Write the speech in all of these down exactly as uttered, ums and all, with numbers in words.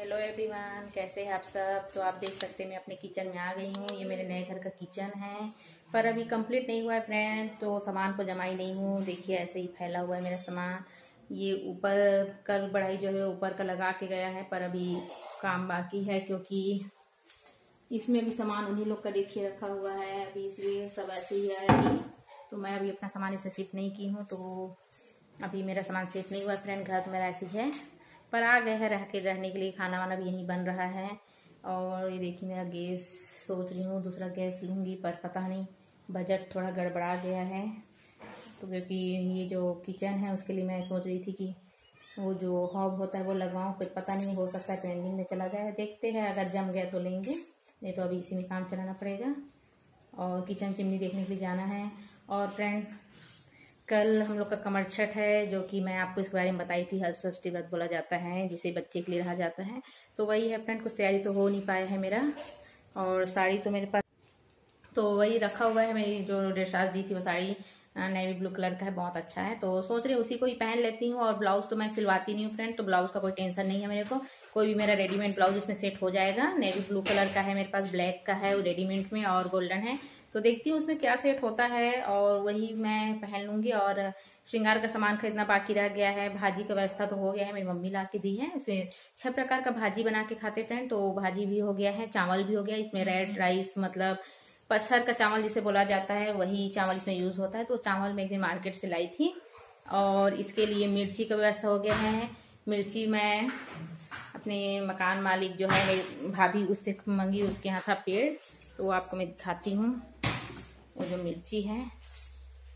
Hello everyone, कैसे हैं आप सब। तो आप देख सकते हैं मैं अपने किचन में आ गई हूँ। ये मेरे नए घर का किचन है, पर अभी कंप्लीट नहीं हुआ है फ्रेंड, तो सामान को जमाई नहीं हूँ। देखिए ऐसे ही फैला हुआ है मेरा सामान। ये ऊपर का बढ़ाई जो है ऊपर का लगा के गया है, पर अभी काम बाकी है क्योंकि इसमें भी सामान उन्हीं लोग का देखिए रखा हुआ है अभी, इसलिए सब ऐसे ही है अभी। तो मैं अभी अपना सामान इसे शिफ्ट नहीं की हूँ, तो अभी मेरा सामान शिफ्ट नहीं हुआ फ्रेंड। घर तो मेरा ऐसे ही है, पर आ गए हैं रह के रहने के लिए। खाना वाना भी यहीं बन रहा है। और ये देखिए मेरा गैस, सोच रही हूँ दूसरा गैस लूँगी, पर पता नहीं बजट थोड़ा गड़बड़ा गया है। तो क्योंकि ये जो किचन है उसके लिए मैं सोच रही थी कि वो जो हॉब होता है वो लगवाऊँ, फिर पता नहीं हो सकता है पेंडिंग में चला जाए। देखते हैं, अगर जम गया तो लेंगे, नहीं तो अभी इसी में काम चलाना पड़ेगा। और किचन चिमनी देखने के लिए जाना है। और फ्रेंड कल हम लोग का कमर छठ है, जो कि मैं आपको इसके बारे में बताई थी, हर षष्ठी व्रत बोला जाता है जिसे बच्चे के लिए रहा जाता है। तो वही है फ्रेंड, कुछ तैयारी तो हो नहीं पाया है मेरा। और साड़ी तो मेरे पास तो वही रखा हुआ है, मेरी जो डेढ़ दी थी वो साड़ी नेवी ब्लू कलर का है, बहुत अच्छा है। तो सोच रही उसी को ही पहन लेती हूँ। और ब्लाउज तो मैं सिलवाती नहीं हूँ फ्रेंड, तो ब्लाउज का कोई टेंशन नहीं है मेरे को। कोई भी मेरा रेडीमेड ब्लाउज इसमें सेट हो जाएगा। नेवी ब्लू कलर का है मेरे पास, ब्लैक का है वो रेडीमेड में, और गोल्डन है। तो देखती हूँ उसमें क्या सेट होता है और वही मैं पहन लूँगी। और श्रृंगार का सामान खरीदना बाकी रह गया है। भाजी का व्यवस्था तो हो गया है, मेरी मम्मी ला के दी है। इसमें छह प्रकार का भाजी बना के खाते फ्रेंड, तो भाजी भी हो गया है, चावल भी हो गया। इसमें रेड राइस मतलब पसहर का चावल जिसे बोला जाता है वही चावल इसमें यूज होता है। तो चावल मैं एक दिन मार्केट से लाई थी। और इसके लिए मिर्ची का व्यवस्था हो गया है। मिर्ची मैं अपने मकान मालिक जो है मेरी भाभी उससे मंगी, उसके यहाँ था पेड़, तो आपको मैं दिखाती हूँ वो जो मिर्ची है।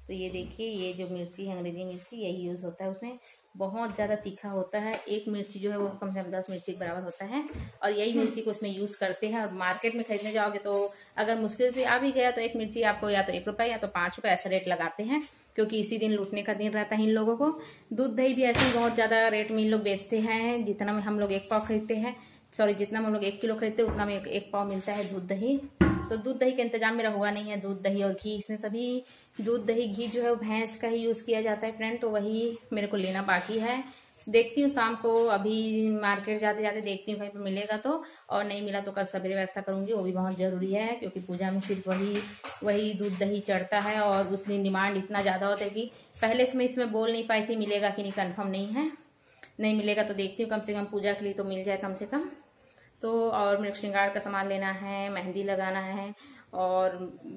तो ये देखिए ये जो मिर्ची है अंग्रेजी मिर्ची, यही यूज़ होता है। उसमें बहुत ज़्यादा तीखा होता है, एक मिर्ची जो है वो कम से कम दस मिर्ची के बराबर होता है। और यही मिर्ची को उसमें यूज़ करते हैं। और मार्केट में खरीदने जाओगे तो अगर मुश्किल से आ भी गया तो एक मिर्ची आपको या तो एक रुपये या तो पाँच रुपये ऐसा रेट लगाते हैं, क्योंकि इसी दिन लूटने का दिन रहता है इन लोगों को। दूध दही भी ऐसे ही बहुत ज़्यादा रेट में इन लोग बेचते हैं। जितना में हम लोग एक पाव खरीदते हैं, सॉरी जितना हम लोग एक किलो खरीदते हैं उतना में एक पाव मिलता है दूध दही। तो दूध दही का इंतजाम मेरा हुआ नहीं है। दूध दही और घी, इसमें सभी दूध दही घी जो है वो भैंस का ही यूज़ किया जाता है फ्रेंड। तो वही मेरे को लेना बाकी है। देखती हूँ शाम को, अभी मार्केट जाते जाते देखती हूँ कहीं पर मिलेगा तो, और नहीं मिला तो कल सवेरे व्यवस्था करूँगी। वो भी बहुत ज़रूरी है क्योंकि पूजा में सिर्फ वही वही दूध दही चढ़ता है। और उस दिन डिमांड इतना ज़्यादा होता है कि पहले से मैं इसमें बोल नहीं पाई थी मिलेगा कि नहीं, कन्फर्म नहीं है। नहीं मिलेगा तो देखती हूँ कम से कम पूजा के लिए तो मिल जाए कम से कम। तो और मेरे श्रृंगार का सामान लेना है, मेहंदी लगाना है और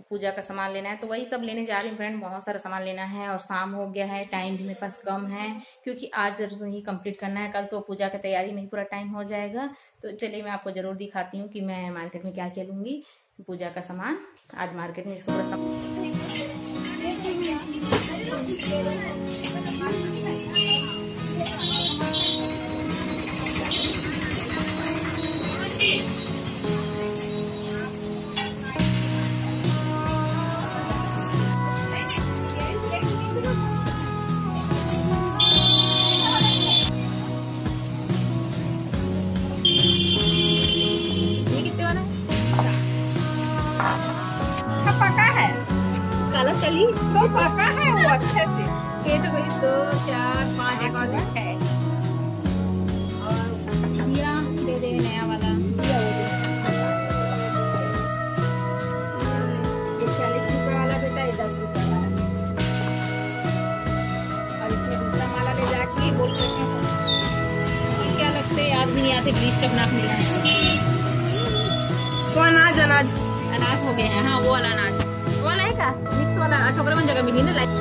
पूजा का सामान लेना है, तो वही सब लेने जा रही हूँ फ्रेंड। बहुत सारा सामान लेना है और शाम हो गया है, टाइम भी मेरे पास कम है क्योंकि आज ही कंप्लीट करना है, कल तो पूजा की तैयारी में ही पूरा टाइम हो जाएगा। तो चलिए मैं आपको ज़रूर दिखाती हूँ कि मैं मार्केट में क्या क्या लूँगी। पूजा का सामान आज मार्केट में इसका पूरा सामान तो पका है वो अच्छे से, कैटेगरी दो चार पाँच एक और दस है। और ये दे दे नया वाला ये चालीस रुपये वाला बेटा, ये दस रुपये वाला है। और इसमें दूसरा माला ले जाके बोल करते हैं ये क्या लगता है, आज भी नहीं आते बीस तक नाप मिला है। तो अनाज अनाज अनाज हो गए हैं, हाँ वो वाला अनाज वाला है क्या मिक्स वाला, छोकरा बन जगह मिली ना लाइक।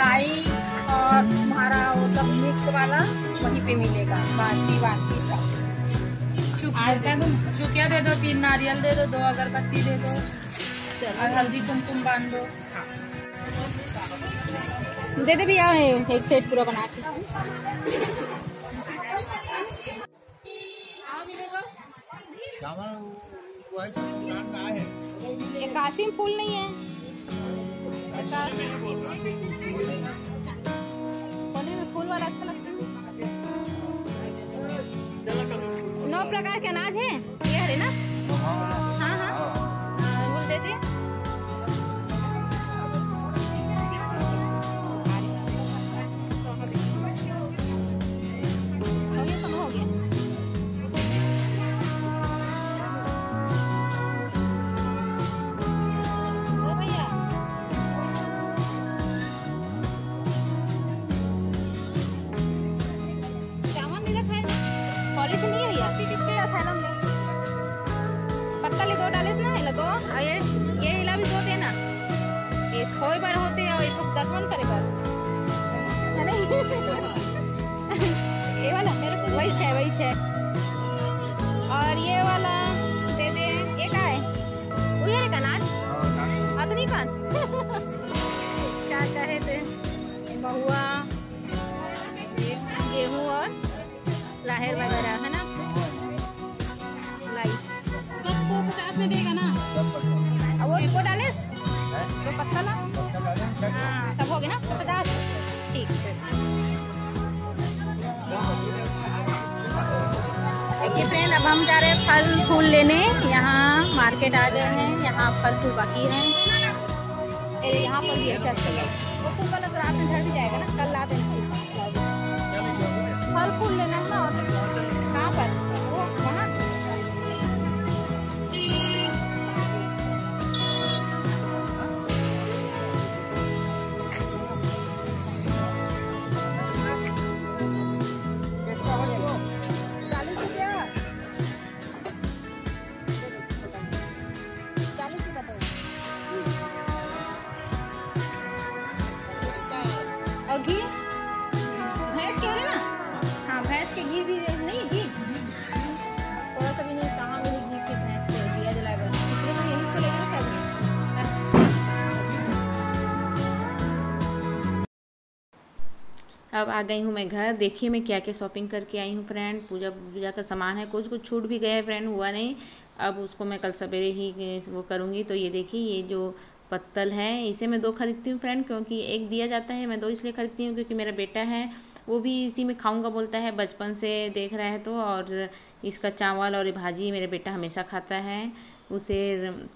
मलाई और तुम्हारा वो सब मिक्स वाला वहीं पे मिलेगा, बासी बासी सब। चुकिया दे दो, तीन नारियल दे दो, दो अगरबत्ती दे दो और हल्दी कुमकुम बांध दो। हाँ। दे दे भैया एक सेट पूरा बना के। ये काशिम फूल नहीं है, होली में फूल वाला अच्छा लगता है। नौ प्रकार के अनाज है ये हरे ना। हाँ हाँ बोल देते। पत्ता ले दो डाले ना हिला दो, ये ये हिला भी दो देना। ये खोए बार होते और इसको दफन करे बार ये वाला मेरे को वही छह वही छह और ये वाला दे दे। ये का है वो ये कनाज अतनी कान क्या कहे थे महुआ गेहूँ और राहर वगैरह है ना। में देगा ना अब वो इनको डाले वो पत्ता ला। हाँ तब हो गया ना पचास। ठीक है देखिए फ्रेंड अब हम जा रहे हैं फल फूल लेने। यहाँ मार्केट आ गए हैं, यहाँ फल फूल बाकी है। यहाँ पर भी अच्छा चल रहा है। वो फूल वाला तो रात में घर भी जाएगा ना, कल रात में फल फूल लेना है ना। और कहाँ पर वो वहाँ घी भैंस के है ना। हाँ भैंस के घी भी नहीं, घी थोड़ा सा भी नहीं। कहाँ मेरी घी के भैंस के दिया जलाए बस पिछले तो यही तो लेना चाहिए। अब आ गई हूँ मैं घर। देखिए मैं क्या क्या शॉपिंग करके आई हूँ फ्रेंड। पूजा पूजा का सामान है, कुछ कुछ छूट भी गया है फ्रेंड, हुआ नहीं। अब उसको मैं कल सवेरे ही वो करूँगी। तो ये देखिए ये जो पत्तल है इसे मैं दो खरीदती हूँ फ्रेंड, क्योंकि एक दिया जाता है। मैं दो इसलिए खरीदती हूँ क्योंकि मेरा बेटा है वो भी इसी में खाऊंगा बोलता है, बचपन से देख रहा है तो। और इसका चावल और भाजी मेरा बेटा हमेशा खाता है। उसे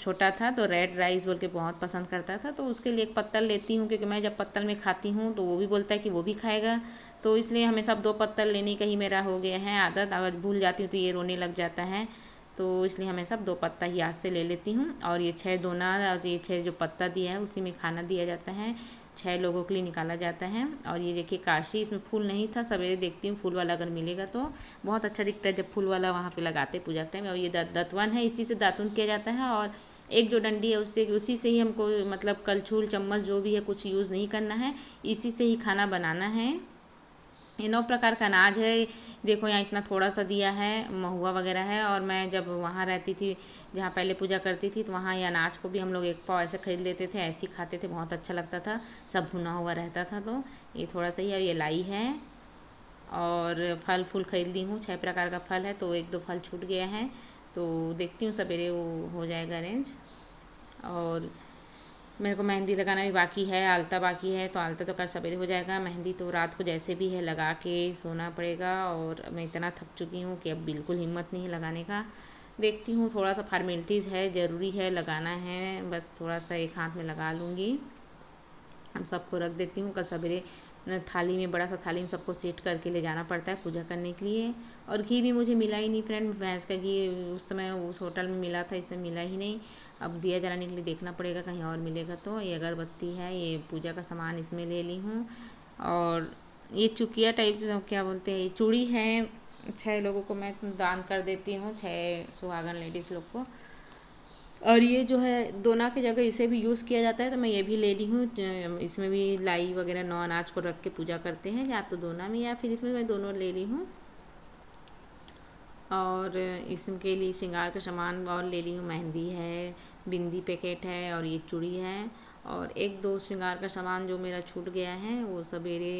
छोटा था तो रेड राइस बोल के बहुत पसंद करता था, तो उसके लिए एक पत्तल लेती हूँ क्योंकि मैं जब पत्तल में खाती हूँ तो वो भी बोलता है कि वो भी खाएगा। तो इसलिए हमेशा दो पत्तल लेने का ही मेरा हो गया है आदत। अगर भूल जाती हूँ तो ये रोने लग जाता है, तो इसलिए हमेशा दो पत्ता ही आज से ले लेती हूँ। और ये छः दोना और ये छः जो पत्ता दिया है उसी में खाना दिया जाता है, छः लोगों के लिए निकाला जाता है। और ये देखिए काशी, इसमें फूल नहीं था। सवेरे देखती हूँ फूल वाला अगर मिलेगा तो बहुत अच्छा दिखता है जब फूल वाला वहाँ पे लगाते पूजा के टाइम। और ये दतवन है, इसी से दातुन किया जाता है। और एक जो डंडी है उससे उसी से ही हमको मतलब कलछुल चम्मच जो भी है कुछ यूज़ नहीं करना है, इसी से ही खाना बनाना है। ये नौ प्रकार का अनाज है। देखो यहाँ इतना थोड़ा सा दिया है, महुआ वगैरह है। और मैं जब वहाँ रहती थी जहाँ पहले पूजा करती थी तो वहाँ ये अनाज को भी हम लोग एक पाव ऐसे खरीद लेते थे, ऐसे खाते थे, बहुत अच्छा लगता था। सब भुना हुआ रहता था। तो ये थोड़ा सा ही है, ये लाई है। और फल फूल खरीद ली हूँ, छः प्रकार का फल है। तो एक दो फल छूट गया है तो देखती हूँ सवेरे वो हो जाएगा अरेंज। और मेरे को मेहंदी लगाना भी बाकी है, आलता बाकी है। तो आलता तो कल सवेरे हो जाएगा, मेहंदी तो रात को जैसे भी है लगा के सोना पड़ेगा। और मैं इतना थक चुकी हूँ कि अब बिल्कुल हिम्मत नहीं है लगाने का। देखती हूँ थोड़ा सा फार्मेलिटीज़ है, ज़रूरी है, लगाना है, बस थोड़ा सा एक हाथ में लगा लूँगी। हम सबको रख देती हूँ, कल सवेरे थाली में, बड़ा सा थाली में सबको सेट करके ले जाना पड़ता है पूजा करने के लिए। और घी भी मुझे मिला ही नहीं फ्रेंड, भैंस का घी उस समय उस होटल में मिला था, इसमें मिला ही नहीं। अब दिया जलाने के लिए देखना पड़ेगा कहीं और मिलेगा तो। ये अगरबत्ती है, ये पूजा का सामान इसमें ले ली हूँ। और ये चुकिया टाइप क्या बोलते हैं, ये चूड़ी है, छः लोगों को मैं दान कर देती हूँ, छः सुहागन लेडीज़ लोग को। और ये जो है दोना की जगह इसे भी यूज़ किया जाता है, तो मैं ये भी ले ली हूँ। इसमें भी लाई वगैरह नौ अनाज को रख के पूजा करते हैं, या तो दोना में या फिर इसमें, मैं दोनों ले ली हूँ। और इसके लिए श्रृंगार का सामान और ले ली हूँ, मेहंदी है, बिंदी पैकेट है और ये चूड़ी है, और एक दो श्रृंगार का सामान जो मेरा छूट गया है वो सवेरे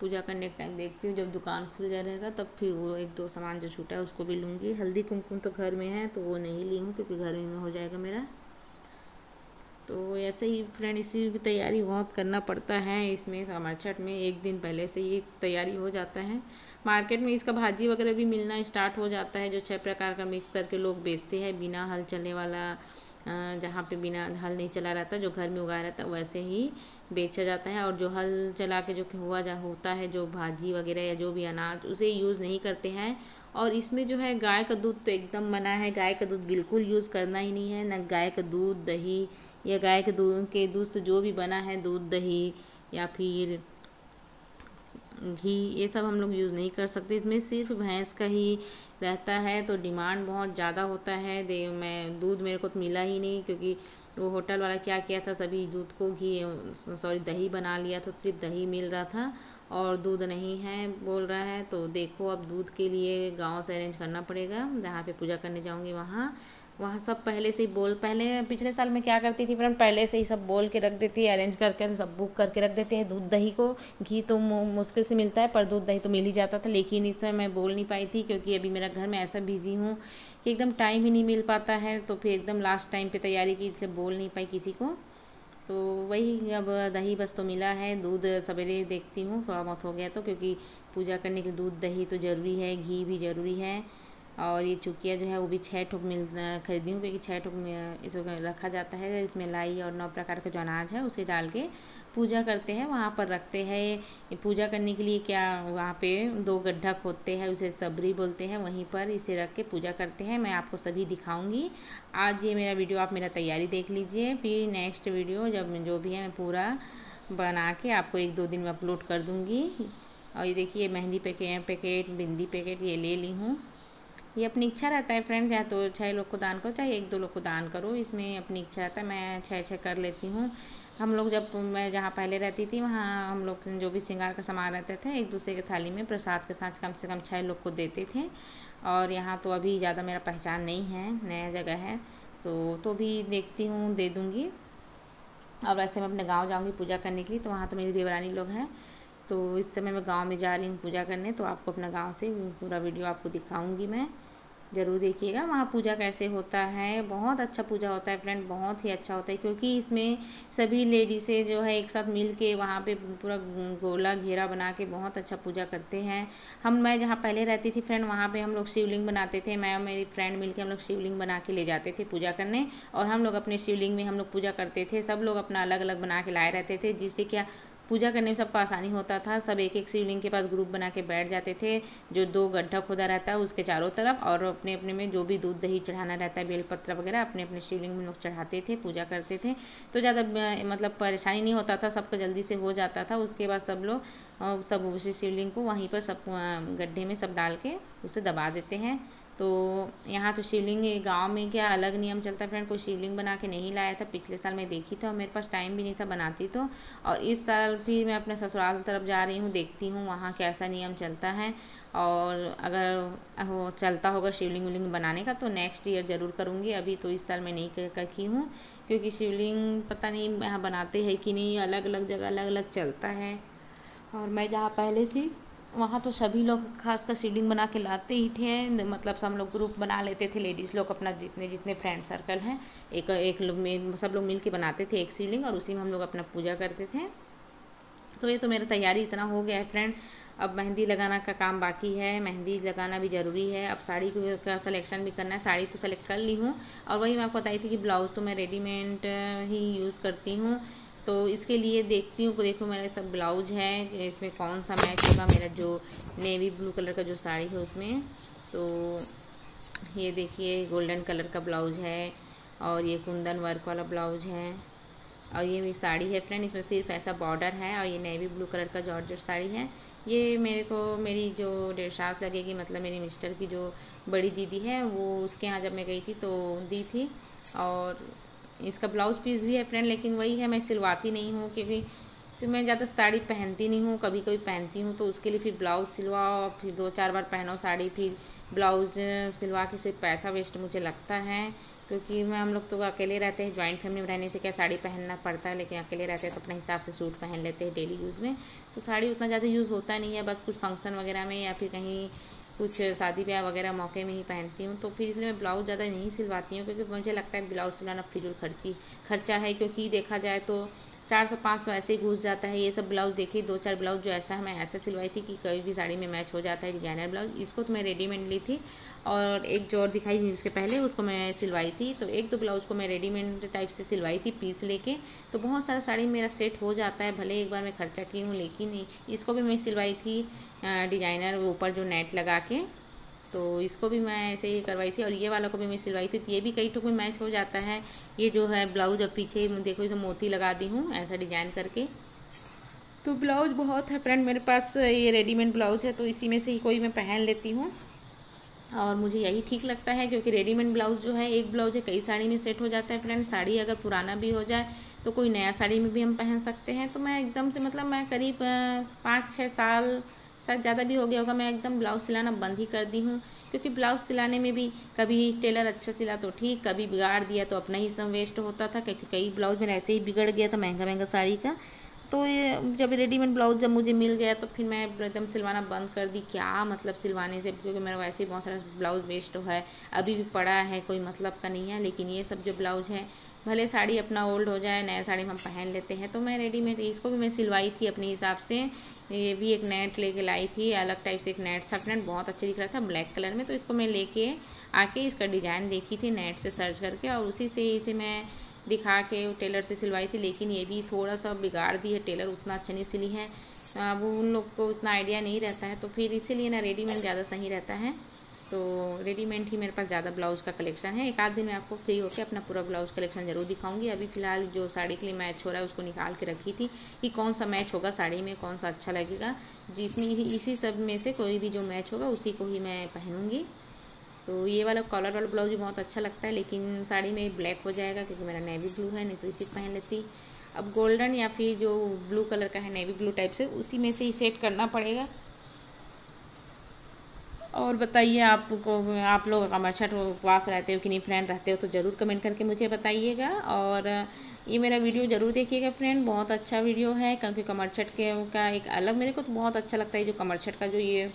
पूजा करने के टाइम देखती हूँ, जब दुकान खुल जा रहेगा तब फिर वो एक दो सामान जो छूटा है उसको भी लूँगी। हल्दी कुमकुम तो घर में है तो वो नहीं ली हूँ क्योंकि घर में हो जाएगा मेरा। तो ऐसे ही फ्रेंड इसी की तैयारी बहुत करना पड़ता है, इसमें कमर छठ में एक दिन पहले से ये तैयारी हो जाता है। मार्केट में इसका भाजी वगैरह भी मिलना स्टार्ट हो जाता है, जो छह प्रकार का मिक्स करके लोग बेचते हैं, बिना हल चलने वाला, जहाँ पे बिना हल नहीं चला रहता, जो घर में उगाया रहता है वैसे ही बेचा जाता है। और जो हल चला के जो हुआ जा होता है, जो भाजी वगैरह या जो भी अनाज, उसे यूज़ नहीं करते हैं। और इसमें जो है गाय का दूध तो एकदम मना है, गाय का दूध बिल्कुल यूज़ करना ही नहीं है, ना गाय का दूध दही, या गाय के दूध के दूध से जो भी बना है दूध दही या फिर घी, ये सब हम लोग यूज़ नहीं कर सकते। इसमें सिर्फ भैंस का ही रहता है, तो डिमांड बहुत ज़्यादा होता है। दे मैं दूध मेरे को तो मिला ही नहीं, क्योंकि वो होटल वाला क्या किया था, सभी दूध को घी सॉरी दही बना लिया, तो सिर्फ दही मिल रहा था और दूध नहीं है बोल रहा है। तो देखो अब दूध के लिए गांव से अरेंज करना पड़ेगा, जहाँ पे पूजा करने जाऊँगी वहाँ वहाँ सब पहले से ही बोल, पहले पिछले साल मैं क्या करती थी फ्रेंड, पहले से ही सब बोल के रख देती है, अरेंज करके सब बुक करके रख देते हैं। दूध दही को, घी तो मुश्किल से मिलता है, पर दूध दही तो मिल ही जाता था। लेकिन इस समय मैं बोल नहीं पाई थी, क्योंकि अभी मेरा घर में ऐसा बिजी हूँ कि एकदम टाइम ही नहीं मिल पाता है, तो फिर एकदम लास्ट टाइम पर तैयारी की, इसलिए बोल नहीं पाई किसी को। तो वही अब दही बस तो मिला है, दूध सवेरे देखती हूँ थोड़ा बहुत हो गया तो, क्योंकि पूजा करने के लिए दूध दही तो ज़रूरी है, घी भी ज़रूरी है। और ये चुकिया जो है वो भी छः ठोक मिल खरीदी हूँ, क्योंकि छः ठोक में इसको रखा जाता है। इसमें लाई और नौ प्रकार का जो अनाज है उसे डाल के पूजा करते हैं, वहाँ पर रखते हैं। पूजा करने के लिए क्या, वहाँ पे दो गड्ढा खोदते हैं, उसे सबरी बोलते हैं, वहीं पर इसे रख के पूजा करते हैं। मैं आपको सभी दिखाऊंगी। आज ये मेरा वीडियो, आप मेरा तैयारी देख लीजिए, फिर नेक्स्ट वीडियो जब जो भी है मैं पूरा बना के आपको एक दो दिन में अपलोड कर दूँगी। और ये देखिए मेहंदी पैकेट, बिंदी पैकेट ये ले ली हूँ। ये अपनी इच्छा रहता है फ्रेंड, या तो छः लोग को दान करो, चाहे एक दो लोग को दान करो, इसमें अपनी इच्छा रहता है। मैं छः छः कर लेती हूँ। हम लोग जब, मैं जहाँ पहले रहती थी वहाँ हम लोग जो भी श्रृंगार का सामान रहते थे एक दूसरे के थाली में प्रसाद के साथ कम से कम छः लोग को देते थे। और यहाँ तो अभी ज़्यादा मेरा पहचान नहीं है, नया जगह है, तो तो भी देखती हूँ दे दूँगी। और वैसे मैं अपने गाँव जाऊँगी पूजा करने के लिए, तो वहाँ तो मेरी देवरानी लोग हैं, तो इस समय मैं गांव में जा रही हूँ पूजा करने, तो आपको अपना गांव से पूरा वीडियो आपको दिखाऊंगी मैं, ज़रूर देखिएगा वहाँ पूजा कैसे होता है। बहुत अच्छा पूजा होता है फ्रेंड, बहुत ही अच्छा होता है, क्योंकि इसमें सभी लेडीज़ें जो है एक साथ मिल के वहाँ पे पूरा गोला घेरा बना के बहुत अच्छा पूजा करते हैं। हम मैं जहाँ पहले रहती थी फ्रेंड, वहाँ पे हम लोग शिवलिंग बनाते थे, मैं और मेरी फ्रेंड मिल के हम लोग शिवलिंग बना के ले जाते थे पूजा करने, और हम लोग अपने शिवलिंग में हम लोग पूजा करते थे। सब लोग अपना अलग अलग बना के लाए रहते थे, जिससे क्या पूजा करने में सबको आसानी होता था। सब एक एक शिवलिंग के पास ग्रुप बना के बैठ जाते थे, जो दो गड्ढा खोदा रहता है उसके चारों तरफ, और अपने अपने में जो भी दूध दही चढ़ाना रहता है, बेलपत्र वगैरह अपने अपने शिवलिंग में लोग चढ़ाते थे, पूजा करते थे। तो ज़्यादा मतलब परेशानी नहीं होता था, सबको जल्दी से हो जाता था। उसके बाद सब लोग सब उसी शिवलिंग को वहीं पर सब गड्ढे में सब डाल के उसे दबा देते हैं। तो यहाँ तो शिवलिंग, गांव में क्या अलग नियम चलता है फ्रेंड, कोई शिवलिंग बना के नहीं लाया था। पिछले साल मैं देखी था और मेरे पास टाइम भी नहीं था बनाती तो, और इस साल फिर मैं अपने ससुराल तरफ जा रही हूँ, देखती हूँ वहाँ कैसा नियम चलता है। और अगर हो चलता होगा शिवलिंग विलिंग बनाने का तो नेक्स्ट ईयर ज़रूर करूँगी, अभी तो इस साल मैं नहीं कर की हूँ, क्योंकि शिवलिंग पता नहीं यहाँ बनाते हैं कि नहीं, अलग अलग जगह अलग अलग चलता है। और मैं जहाँ पहले थी वहाँ तो सभी लोग खासकर शिवलिंग बना के लाते ही थे, मतलब सब लोग ग्रुप बना लेते थे, लेडीज़ लोग अपना जितने जितने फ्रेंड सर्कल हैं एक एक लोग में सब लोग मिल के बनाते थे एक शिवलिंग, और उसी में हम लोग अपना पूजा करते थे। तो ये तो मेरा तैयारी इतना हो गया है फ्रेंड, अब मेहंदी लगाना का काम बाकी है, मेहंदी लगाना भी ज़रूरी है। अब साड़ी का सिलेक्शन भी करना है, साड़ी तो सेलेक्ट कर ली हूँ, और वही मैं आपको बताई थी कि ब्लाउज़ तो मैं रेडीमेड ही यूज़ करती हूँ, तो इसके लिए देखती हूँ। देखो मेरा सब ब्लाउज है, इसमें कौन सा मैच होगा मेरा जो नेवी ब्लू कलर का जो साड़ी है उसमें। तो ये देखिए गोल्डन कलर का ब्लाउज है, और ये कुंदन वर्क वाला ब्लाउज है, और ये भी साड़ी है फ्रेंड, इसमें सिर्फ ऐसा बॉर्डर है, और ये नेवी ब्लू कलर का जॉर्जेट साड़ी है। ये मेरे को मेरी जो डेढ़ सास लगेगी, मतलब मेरी मिस्टर की जो बड़ी दीदी है, वो उसके यहाँ जब मैं गई थी तो दी थी, और इसका ब्लाउज पीस भी है फ्रेंड, लेकिन वही है मैं सिलवाती नहीं हूँ क्योंकि मैं ज़्यादा साड़ी पहनती नहीं हूँ, कभी कभी पहनती हूँ, तो उसके लिए फिर ब्लाउज सिलवाओ, फिर दो चार बार पहनो साड़ी, फिर ब्लाउज सिलवा के सिर्फ पैसा वेस्ट मुझे लगता है। क्योंकि मैं हम लोग तो अकेले रहते हैं, जॉइंट फैमिली में रहने से क्या साड़ी पहनना पड़ता है, लेकिन अकेले रहते हैं तो अपने हिसाब से सूट पहन लेते हैं डेली यूज़ में, तो साड़ी उतना ज़्यादा यूज़ होता नहीं है, बस कुछ फंक्शन वगैरह में या फिर कहीं कुछ शादी ब्याह वगैरह मौके में ही पहनती हूँ। तो फिर इसलिए मैं ब्लाउज़ ज़्यादा नहीं सिलवाती हूँ क्योंकि मुझे लगता है ब्लाउज़ सिलवाना फिजूल खर्ची खर्चा है, क्योंकि देखा जाए तो चार सौ पाँच सौ ऐसे ही घुस जाता है। ये सब ब्लाउज़ देखिए, दो चार ब्लाउज़ जो ऐसा है मैं ऐसा सिलवाई थी कि कोई भी साड़ी में मैच हो जाता है, डिजाइनर ब्लाउज़। इसको तो मैं रेडीमेड ली थी और एक जो और दिखाई थी उसके पहले उसको मैं सिलवाई थी, तो एक दो ब्लाउज़ को मैं रेडीमेड टाइप से सिलवाई थी पीस लेके, तो बहुत सारा साड़ी मेरा सेट हो जाता है, भले एक बार मैं खर्चा की हूँ। लेकिन इसको भी मैं सिलवाई थी डिजाइनर ऊपर जो नेट लगा के, तो इसको भी मैं ऐसे ही करवाई थी और ये वाला को भी मैं सिलवाई थी, तो ये भी कई टुक में मैच हो जाता है। ये जो है ब्लाउज अब पीछे देखो इसे मोती लगा दी हूँ ऐसा डिजाइन करके। तो ब्लाउज बहुत है फ्रेंड मेरे पास, ये रेडीमेड ब्लाउज है तो इसी में से ही कोई मैं पहन लेती हूँ और मुझे यही ठीक लगता है, क्योंकि रेडीमेड ब्लाउज जो है एक ब्लाउज है कई साड़ी में सेट हो जाता है फ्रेंड। साड़ी अगर पुराना भी हो जाए तो कोई नया साड़ी में भी हम पहन सकते हैं। तो मैं एकदम से मतलब मैं करीब पाँच छः साल शायद ज़्यादा भी हो गया होगा मैं एकदम ब्लाउज सिलाना बंद ही कर दी हूँ, क्योंकि ब्लाउज सिलाने में भी कभी टेलर अच्छा सिला तो ठीक, कभी बिगाड़ दिया तो अपना ही समय वेस्ट होता था, क्योंकि कई ब्लाउज मेरा ऐसे ही बिगड़ गया था महंगा महंगा साड़ी का। तो ये जब रेडीमेड ब्लाउज जब मुझे मिल गया तो फिर मैं एकदम सिलवाना बंद कर दी, क्या मतलब सिलवाने से, क्योंकि मेरा वैसे ही बहुत सारा ब्लाउज वेस्ट है, अभी भी पड़ा है, कोई मतलब का नहीं है। लेकिन ये सब जो ब्लाउज है भले साड़ी अपना ओल्ड हो जाए, नया साड़ी हम पहन लेते हैं, तो मैं रेडीमेड इसको भी मैं सिलवाई थी अपने हिसाब से। ये भी एक नेट लेके लाई थी, अलग टाइप से एक नेट था फ्रेंड, बहुत अच्छा दिख रहा था ब्लैक कलर में, तो इसको मैं लेके आके इसका डिज़ाइन देखी थी नेट से सर्च करके और उसी से इसे मैं दिखा के टेलर से सिलवाई थी। लेकिन ये भी थोड़ा सा बिगाड़ दी है टेलर, उतना अच्छा नहीं सिली है, अब उन लोग को उतना आइडिया नहीं रहता है, तो फिर इसीलिए ना रेडीमेड ज़्यादा सही रहता है। तो रेडीमेड ही मेरे पास ज़्यादा ब्लाउज़ का कलेक्शन है। एक आध दिन मैं आपको फ्री होकर अपना पूरा ब्लाउज़ कलेक्शन ज़रूर दिखाऊंगी। अभी फ़िलहाल जो साड़ी के लिए मैच हो रहा है उसको निकाल के रखी थी कि कौन सा मैच होगा साड़ी में, कौन सा अच्छा लगेगा, जिसमें इसी सब में से कोई भी जो मैच होगा उसी को ही मैं पहनूँगी। तो ये वाला कॉलर वाला ब्लाउज भी बहुत अच्छा लगता है, लेकिन साड़ी में ब्लैक हो जाएगा क्योंकि मेरा नेवी ब्लू है, नहीं तो इसी पहन लेती। अब गोल्डन या फिर जो ब्लू कलर का है नेवी ब्लू टाइप से उसी में से ही सेट करना पड़ेगा। और बताइए आपको, आप लोग कमर छठ उपवास रहते हो कि नहीं फ्रेंड, रहते हो तो ज़रूर कमेंट करके मुझे बताइएगा और ये मेरा वीडियो ज़रूर देखिएगा फ्रेंड, बहुत अच्छा वीडियो है, क्योंकि कमर छठ के का एक अलग मेरे को तो बहुत अच्छा लगता है। जो कमर छठ का जो ये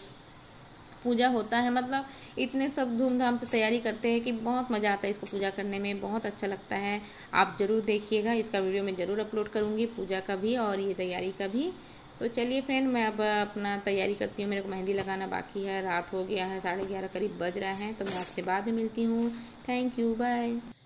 पूजा होता है, मतलब इतने सब धूमधाम से तैयारी करते हैं कि बहुत मज़ा आता है इसको पूजा करने में, बहुत अच्छा लगता है। आप ज़रूर देखिएगा, इसका वीडियो मैं ज़रूर अपलोड करूँगी पूजा का भी और ये तैयारी का भी। तो चलिए फ्रेंड मैं अब अपना तैयारी करती हूँ, मेरे को मेहंदी लगाना बाकी है, रात हो गया है, साढ़े ग्यारह करीब बज रहा है, तो मैं आपसे बाद में मिलती हूँ। Thank you, bye.